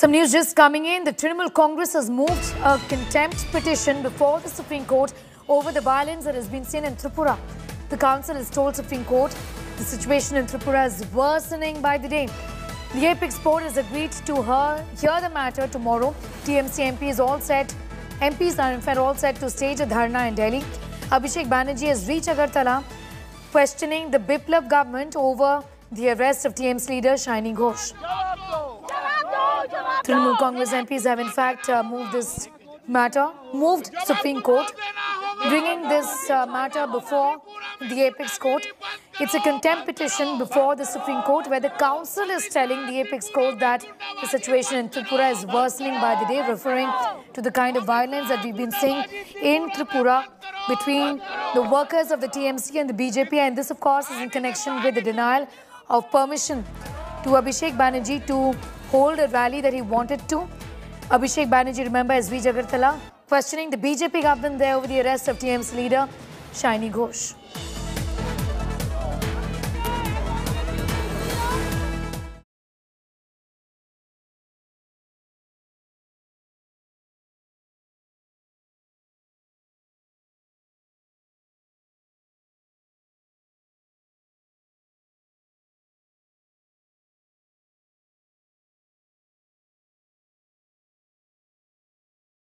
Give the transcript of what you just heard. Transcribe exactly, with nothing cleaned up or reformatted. Some news just coming in. The Trinamool Congress has moved a contempt petition before the Supreme Court over the violence that has been seen in Tripura. The council has told Supreme Court the situation in Tripura is worsening by the day. The Apex board has agreed to her, hear the matter tomorrow. T M C M P is all set. M Ps are in fact all set to stage a dharna in Delhi. Abhishek Banerjee has reached Agartala, questioning the Biplab government over the arrest of T M C leader Sayoni Ghosh. Trinamool Congress M Ps have in fact uh, moved this matter, moved Supreme Court, bringing this uh, matter before the Apex Court. It's a contempt petition before the Supreme Court where the council is telling the Apex Court that the situation in Tripura is worsening by the day, referring to the kind of violence that we've been seeing in Tripura between the workers of the T M C and the B J P. And this, of course, is in connection with the denial of permission to Abhishek Banerjee to hold a rally that he wanted to. Abhishek Banerjee, remember, is V. Jagartala, questioning the B J P government there over the arrest of T M C leader Sayoni Ghosh.